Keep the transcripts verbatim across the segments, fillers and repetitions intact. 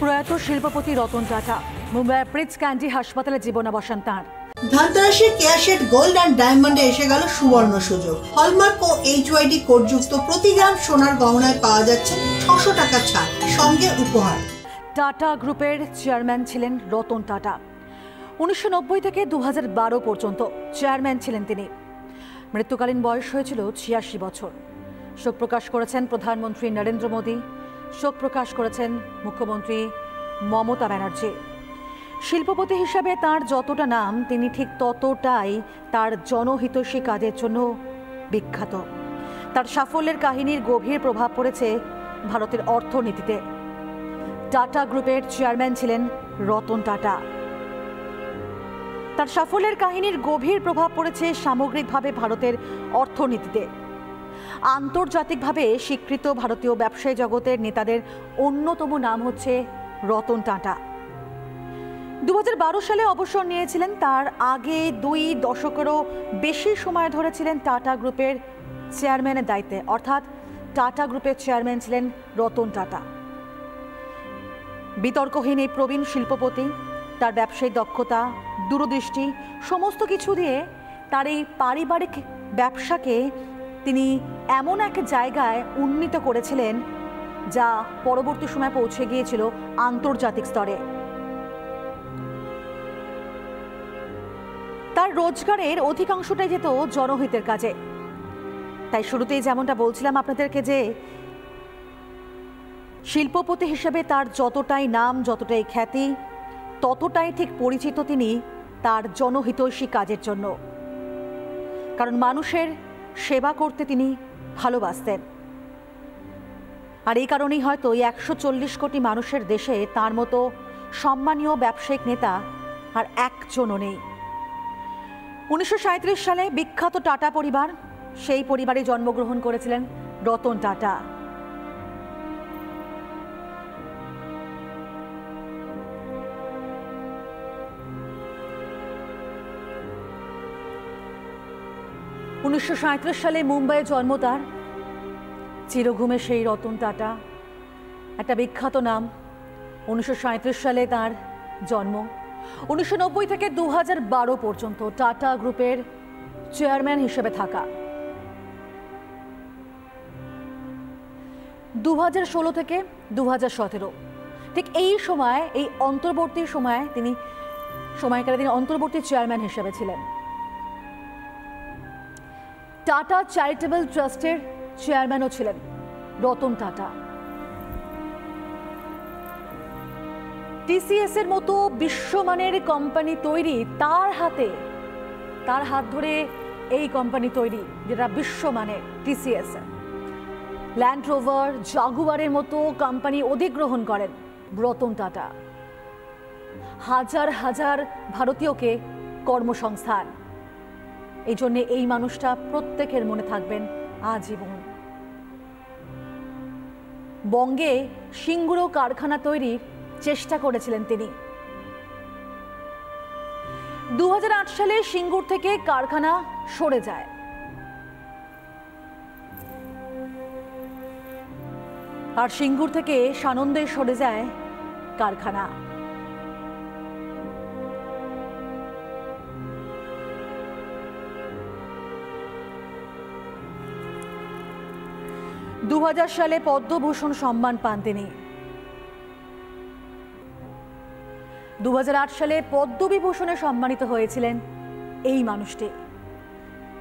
प्रयात शिल्पपति रतन टाटा मुम्बईर prints candy हासपाताले जीवनावसान तार। धनतेरासের ক্যাশেট গোল্ড এন্ড ডায়মন্ডে এসে গেল সুবর্ণ সুযোগ। হলমার্ক ও এইচওয়াইডি কোডযুক্ত প্রতি গ্রাম সোনার গহনায় পাওয়া যাচ্ছে ছয়শ টাকা ছাড়, সঙ্গে উপহার। টাটা গ্রুপের চেয়ারম্যান ছিলেন রতন টাটা। উনিশশো নব্বই থেকে দুই হাজার বারো পর্যন্ত চেয়ারম্যান ছিলেন তিনি। মৃত্যুকালীন বয়স হয়েছিল ছিয়াশি বছর। শোক প্রকাশ করেছেন প্রধানমন্ত্রী নরেন্দ্র মোদি, শোক প্রকাশ করেছেন মুখ্যমন্ত্রী মমতা ব্যানার্জি। শিল্পপতি হিসাবে তার যতটা নাম তিনি ঠিক ততটাই তার জনহিতৈষী কাজের জন্য বিখ্যাত। তার সাফল্যের কাহিনীর গভীর প্রভাব পড়েছে ভারতের অর্থনীতিতে। টাটা গ্রুপের চেয়ারম্যান ছিলেন রতন টাটা। তার সাফল্যের কাহিনীর গভীর প্রভাব পড়েছে সামগ্রিকভাবে ভারতের অর্থনীতিতে। আন্তর্জাতিকভাবে স্বীকৃত ভারতীয় ব্যবসায়ী জগতের নেতাদের অন্যতম নাম হচ্ছে রতন টাটা। দুই হাজার বারো সালে অবসর নিয়েছিলেন। তার আগে দুই দশকেরও বেশি সময় ধরে ছিলেন টাটা গ্রুপের চেয়ারম্যানের দায়িত্বে, অর্থাৎ টাটা গ্রুপের চেয়ারম্যান ছিলেন রতন টাটা। বিতর্কহীন এই প্রবীণ শিল্পপতি তার ব্যবসায়িক দক্ষতা, দূরদৃষ্টি সমস্ত কিছু দিয়ে তার এই পারিবারিক ব্যবসাকে তিনি এমন এক জায়গায় উন্নীত করেছিলেন যা পরবর্তী সময়ে পৌঁছে গিয়েছিল আন্তর্জাতিক স্তরে। তার রোজগারের অধিকাংশটাই যেত জনহিতের কাজে। তাই শুরুতেই যেমনটা বলছিলাম আপনাদেরকে যে শিল্পপতি হিসেবে তার যতটাই নাম, যতটাই খ্যাতি, ততটাই ঠিক পরিচিত তিনি তার জনহিতৈষী কাজের জন্য। কারণ মানুষের সেবা করতে তিনি ভালোবাসতেন। আর এই কারণেই হয়তো এই একশো চল্লিশ কোটি মানুষের দেশে তার মতো সম্মানীয় ব্যবসায়িক নেতা আর একজনও নেই। উনিশশো সাঁত্রিশ সালে বিখ্যাত টাটা পরিবার, সেই পরিবারে জন্মগ্রহণ করেছিলেন রতন টাটা। উনিশশো সাঁত্রিশ সালে মুম্বাইয়ে জন্ম তার। চিরঘুমে সেই রতন টাটা, একটা বিখ্যাত নাম। উনিশশো সাঁত্রিশ সালে তার জন্ম। উনিশশো নব্বই থেকে দু হাজার বারো পর্যন্ত টাটা গ্রুপের চেয়ারম্যান হিসেবে থাকা। দু হাজার ষোলো থেকে দু হাজার সতেরো ঠিক এই সময়, এই অন্তর্বর্তী সময়ে তিনি সময়কালে তিনি অন্তর্বর্তী চেয়ারম্যান হিসেবে ছিলেন। টাটা চ্যারিটেবল ট্রাস্টের চেয়ারম্যানও ছিলেন রতন টাটা। টিসিএস এর মতো বিশ্বমানের কোম্পানি তৈরি তার হাতে, তার হাত ধরে এই কোম্পানি তৈরি যেটা বিশ্বমানের টিসিএস। ল্যান্ড রোভার, জাগুয়ারের মতো কোম্পানি অধিগ্রহণ করেন রতন টাটা। হাজার হাজার ভারতীয়কে কর্মসংস্থান, এই জন্যে এই মানুষটা প্রত্যেকের মনে থাকবেন আজীবন। বঙ্গে সিঙ্গুরো কারখানা তৈরির চেষ্টা করেছিলেন তিনি। দু হাজার আট সালে সিঙ্গুর থেকে কারখানা সরে যায়। আর সিঙ্গুর থেকে সানন্দে সরে যায় কারখানা। দু হাজার সালে পদ্মভূষণ সম্মান পান তিনি। দু হাজার আট সালে পদ্মবিভূষণে সম্মানিত হয়েছিলেন এই মানুষটি,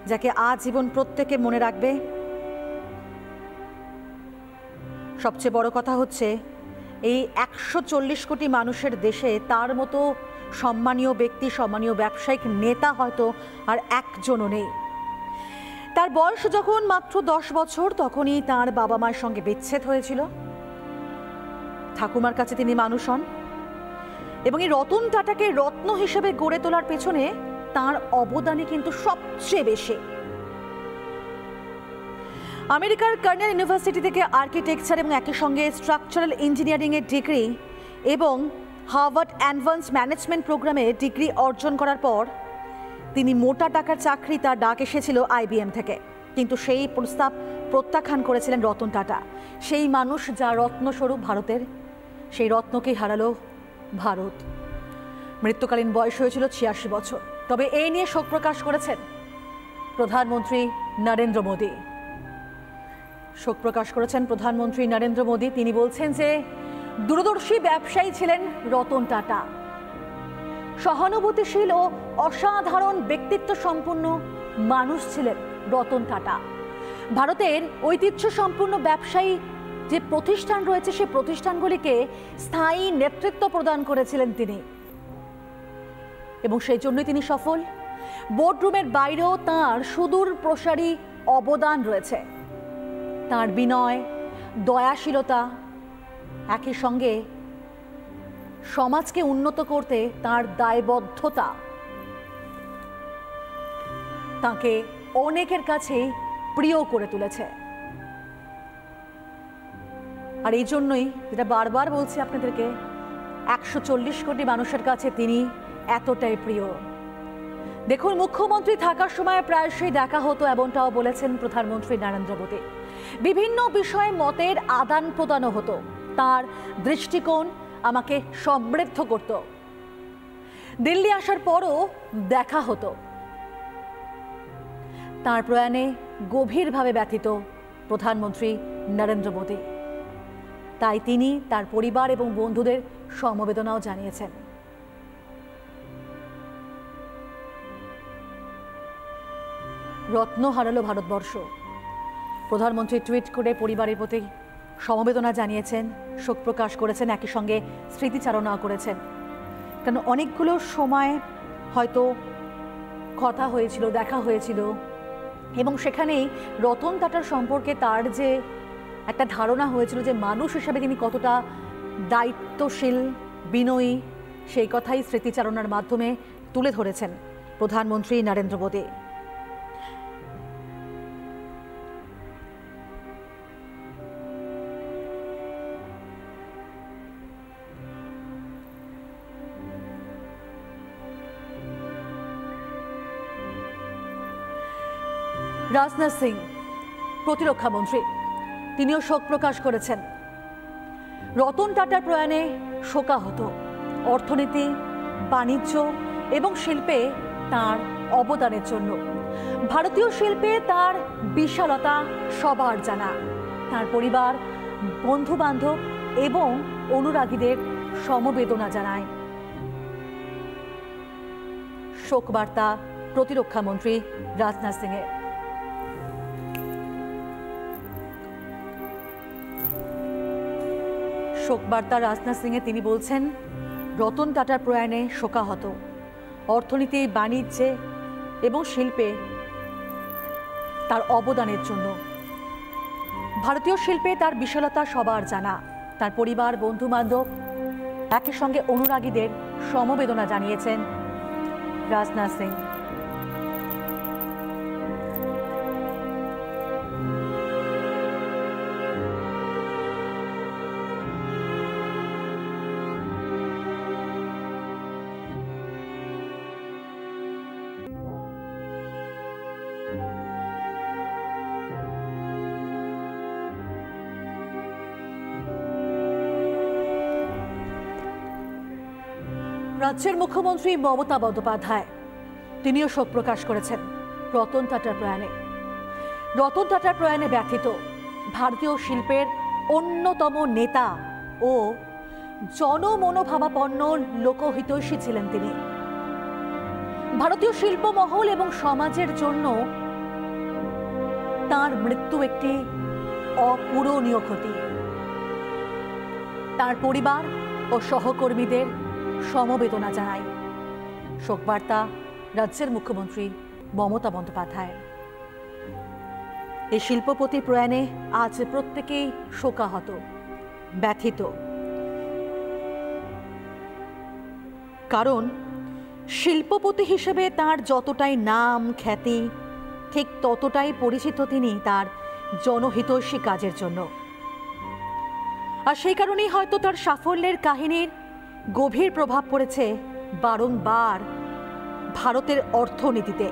যাকে আজীবন প্রত্যেকে মনে রাখবে। সবচেয়ে বড় কথা হচ্ছে এই একশো চল্লিশ কোটি মানুষের দেশে তার মতো সম্মানীয় ব্যক্তি, সম্মানীয় ব্যবসায়িক নেতা হয়তো আর একজনও নেই। তার বয়স যখন মাত্র দশ বছর তখনই তার বাবা মায়ের সঙ্গে বিচ্ছেদ হয়েছিল। ঠাকুমার কাছে তিনি মানুষ হন এবং এই রতন টাটাকে রত্ন হিসেবে গড়ে তোলার পেছনে তার অবদানই কিন্তু সবচেয়ে বেশি। আমেরিকার কর্নেল ইউনিভার্সিটি থেকে আর্কিটেকচার এবং একই সঙ্গে স্ট্রাকচারাল ইঞ্জিনিয়ারিংয়ের ডিগ্রি এবং হার্ভার্ড অ্যাডভান্স ম্যানেজমেন্ট প্রোগ্রামে ডিগ্রি অর্জন করার পর তিনি মোটা টাকার চাকরি, তার ডাক এসেছিল আইবিএম থেকে, কিন্তু সেই প্রস্তাব প্রত্যাখ্যান করেছিলেন রতন টাটা। সেই মানুষ যা রত্নস্বরূপ ভারতের, সেই রত্নকে হারালো ভারত। মৃত্যুকালীন বয়স হয়েছিল ছিয়াশি বছর। তবে এই নিয়ে শোক প্রকাশ করেছেন প্রধানমন্ত্রী নরেন্দ্র মোদী। শোক প্রকাশ করেছেন প্রধানমন্ত্রী নরেন্দ্র মোদী। তিনি বলছেন যে দূরদর্শী ব্যবসায়ী ছিলেন রতন টাটা। সহানুভূতিশীল ও অসাধারণ ব্যক্তিত্ব সম্পন্ন মানুষ ছিলেন রতন টাটা। ভারতের ঐতিহ্য সম্পূর্ণ ব্যবসায়ী যে প্রতিষ্ঠান রয়েছে সেই প্রতিষ্ঠানগুলিকে স্থায়ী নেতৃত্ব প্রদান করেছিলেন তিনি, এবং সেই জন্যই তিনি সফল। বোর্ডরুমের বাইরেও তাঁর সুদূর প্রসারী অবদান রয়েছে। তাঁর বিনয়, দয়াশীলতা, একই সঙ্গে সমাজকে উন্নত করতে তাঁর দায়বদ্ধতা তাঁকে অনেকের কাছে প্রিয় করে তুলেছে। আর এই জন্যই, যেটা বারবার বলছি আপনাদেরকে, একশো চল্লিশ কোটি মানুষের কাছে তিনি এতটাই প্রিয়। দেখুন, মুখ্যমন্ত্রী থাকার সময় প্রায়শই দেখা হতো, এমনটাও বলেছেন প্রধানমন্ত্রী নরেন্দ্র মোদী। বিভিন্ন বিষয়ে মতের আদান প্রদানও হতো। তাঁর দৃষ্টিকোণ আমাকে সমৃদ্ধ করত। দিল্লি আসার পরও দেখা হতো। তাঁর প্রয়াণে গভীরভাবে ব্যথিত প্রধানমন্ত্রী নরেন্দ্র মোদী। তাই তিনি তার পরিবার এবং বন্ধুদের সমবেদনাও জানিয়েছেন। রত্ন হারালো ভারতবর্ষ, প্রধানমন্ত্রী টুইট করে পরিবারের প্রতি সমবেদনা জানিয়েছেন, শোক প্রকাশ করেছেন, একই সঙ্গে স্মৃতিচারণা করেছেন। কারণ অনেকগুলো সময় হয়তো কথা হয়েছিল, দেখা হয়েছিল, এবং সেখানেই রতন টাটার সম্পর্কে তার যে একটা ধারণা হয়েছিল যে মানুষ হিসেবে তিনি কতটা দায়িত্বশীল, বিনয়ী, সেই কথাই স্মৃতিচারণার মাধ্যমে তুলে ধরেছেন প্রধানমন্ত্রী নরেন্দ্র মোদী। রাজনাথ সিং, প্রতিরক্ষা মন্ত্রী, তিনিও শোক প্রকাশ করেছেন। রতন টাটার প্রয়াণে শোকাহত। অর্থনীতি, বাণিজ্য এবং শিল্পে তার অবদানের জন্য ভারতীয় শিল্পে তার বিশালতা সবার জানা। তার পরিবার, বন্ধুবান্ধব এবং অনুরাগীদের সমবেদনা জানায়। শোকবার্তা প্রতিরক্ষা মন্ত্রী রাজনাথ সিংয়ের। শোকবার্তা রাজনাথ সিংয়ে তিনি বলছেন, রতন টাটার প্রয়াণে শোকাহত। অর্থনীতি, বাণিজ্যে এবং শিল্পে তার অবদানের জন্য ভারতীয় শিল্পে তার বিশালতা সবার জানা। তার পরিবার, বন্ধুবান্ধব, একই সঙ্গে অনুরাগীদের সমবেদনা জানিয়েছেন রাজনাথ সিং। রাজ্যের মুখ্যমন্ত্রী মমতা বন্দ্যোপাধ্যায় তিনিও শোক প্রকাশ করেছেন রতন টাটার প্রয়াণে। রতন টাটার প্রয়াণে ব্যথিত ভারতীয় শিল্পের অন্যতম নেতা ও জনমনোভাবাপন্ন লোকহিতৈষী ছিলেন তিনি। ভারতীয় শিল্পমহল এবং সমাজের জন্য তার মৃত্যু একটি অপূরণীয় ক্ষতি। তার পরিবার ও সহকর্মীদের সমবেদনা জানায়। শোকবার্তা রাজ্যের মুখ্যমন্ত্রী মমতা বন্দ্যোপাধ্যায়ের। এই শিল্পপতি প্রয়াণে আজ প্রত্যেকেই শোকাহত, ব্যথিত। কারণ শিল্পপতি হিসেবে তার যতটাই নাম, খ্যাতি, ঠিক ততটাই পরিচিত তিনি তার জনহিতৈষী কাজের জন্য। আর সেই কারণেই হয়তো তার সাফল্যের কাহিনীর গভীর প্রভাব পড়েছে বারংবার ভারতের অর্থনীতিতে।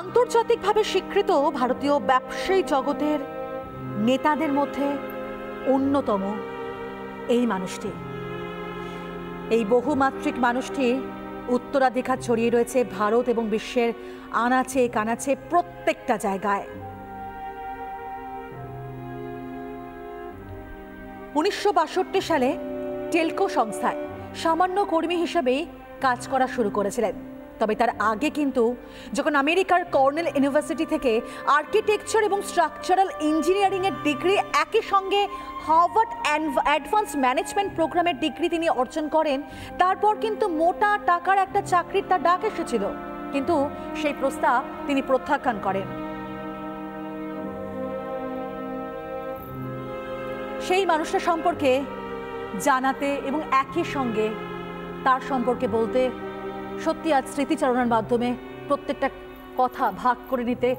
আন্তর্জাতিকভাবে স্বীকৃত ভারতীয় ব্যবসায়ী জগতের নেতাদের মধ্যে অন্যতম এই মানুষটি, এই বহুমাত্রিক মানুষটি উত্তরাধিকার ছড়িয়ে রয়েছে ভারত এবং বিশ্বের আনাচে কানাচে প্রত্যেকটা জায়গায়। উনিশশো বাষট্টি সালে টেলকো সংস্থায় সামান্য কর্মী হিসেবেই কাজ করা শুরু করেছিলেন। তবে তার আগে কিন্তু যখন আমেরিকার কর্নেল ইউনিভার্সিটি থেকে আর্কিটেকচার এবং স্ট্রাকচারাল ইঞ্জিনিয়ারিংয়ের ডিগ্রি একই সঙ্গে হার্ভার্ড অ্যাডভান্স ম্যানেজমেন্ট প্রোগ্রামের ডিগ্রি তিনি অর্জন করেন। তারপর কিন্তু মোটা টাকার একটা চাকরির তার ডাক এসেছিল, কিন্তু সেই প্রস্তাব তিনি প্রত্যাখ্যান করেন। সেই মানুষটা সম্পর্কে জানাতে এবং একই সঙ্গে তার সম্পর্কে বলতে সত্যি আজ স্মৃতিচারণার মাধ্যমে প্রত্যেকটা কথা ভাগ করে নিতে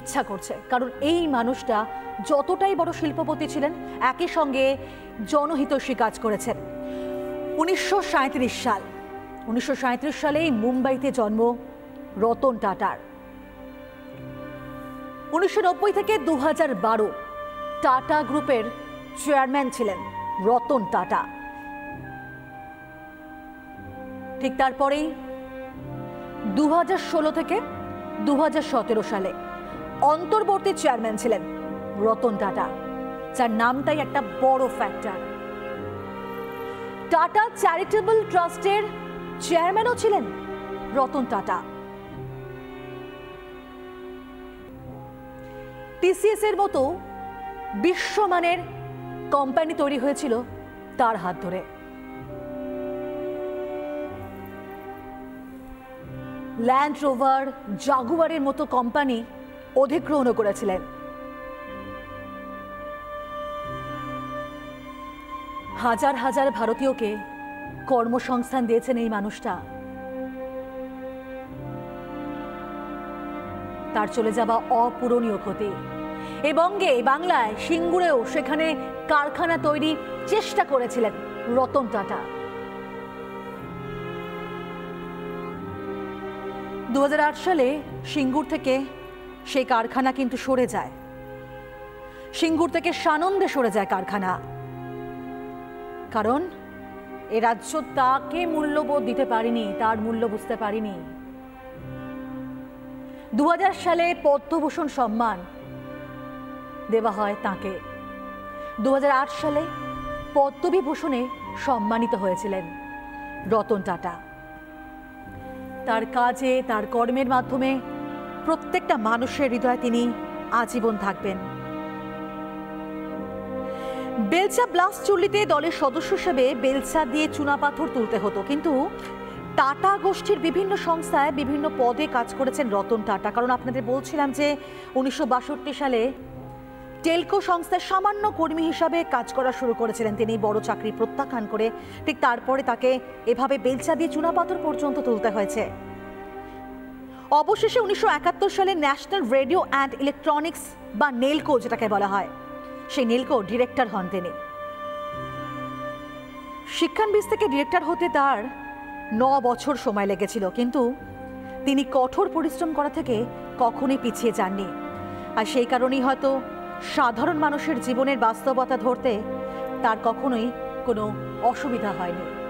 ইচ্ছা করছে, কারণ এই মানুষটা যতটাই বড় শিল্পপতি ছিলেন একই সঙ্গে জনহিতৈষী কাজ করেছেন। উনিশশো সাঁত্রিশ সাল উনিশশো সাঁত্রিশ সালেই মুম্বাইতে জন্ম রতন টাটার। উনিশশো নব্বই থেকে দু হাজার বারো টাটা গ্রুপের চেয়ারম্যান ছিলেন রতন টাটা। ঠিক তারপরেই দু হাজার ষোলো থেকে দু হাজার সতেরো সালে অন্তর্বর্তী চেয়ারম্যান ছিলেন রতন টাটা, যার নামটাই একটা বড় ফ্যাক্টর। টাটা চ্যারিটেবল ট্রাস্টের চেয়ারম্যানও ছিলেন রতন টাটা। টিসিএস এর মতো বিশ্বমানের কোম্পানি তৈরি হয়েছিল তার হাত ধরে। ল্যান্ড রোভার, জাগুয়ারের মতো কোম্পানি অধিগ্রহণ করেছিলেন। হাজার হাজার ভারতীয়কে কর্মসংস্থান দিয়েছেন এই মানুষটা। তার চলে যাওয়া অপূরণীয় ক্ষতি। এ বঙ্গে, বাংলায়, সিঙ্গুরেও সেখানে কারখানা তৈরি চেষ্টা করেছিলেন রতন টাটা। দু হাজার আট সালে সিঙ্গুর থেকে সেই কারখানা কিন্তু সরে যায়, সিঙ্গুর থেকে সানন্দে সরে যায় কারখানা, কারণ এ রাজ্য তাকে মূল্যবোধ দিতে পারেনি, তার মূল্য বুঝতে পারেনি। দু হাজার সালে পদ্মভূষণ সম্মান দেওয়া হয় তাকে। দু হাজার আট সালে পদ্মবিভূষণে সম্মানিত হয়েছিলেন রতন টাটা। তার কাজে, তার কর্মের মাধ্যমে প্রত্যেকটা মানুষের হৃদয়ে তিনি আজীবন থাকবেন। বেলচা ব্লাস্ট চুল্লিতে দলের সদস্য হিসেবে বেলচা দিয়ে চুনাপাথর তুলতে হতো, কিন্তু টাটা গোষ্ঠীর বিভিন্ন সংস্থায় বিভিন্ন পদে কাজ করেছেন রতন টাটা। কারণ আপনাদের বলছিলাম যে উনিশশো বাষট্টি সালে টেলকো সংস্থার সামান্য কর্মী হিসাবে কাজ করা শুরু করেছিলেন তিনি, বড় চাকরি প্রত্যাখ্যান করে। ঠিক তারপরে তাকে এভাবে বেলচা দিয়ে চুনাপাথর পর্যন্ত তুলতে হয়েছে। অবশেষে উনিশশো একাত্তর সালে ন্যাশনাল রেডিও অ্যান্ড ইলেকট্রনিক্স বা নেলকো, যেটাকে বলা হয়, সেই নেলকো ডিরেক্টর হন তিনি। শিক্ষানবিশ থেকে ডিরেক্টর হতে তার ন বছর সময় লেগেছিল, কিন্তু তিনি কঠোর পরিশ্রম করা থেকে কখনোই পিছিয়ে যাননি। আর সেই কারণেই হয়তো সাধারণ মানুষের জীবনের বাস্তবতা ধরতে তার কখনোই কোনো অসুবিধা হয়নি।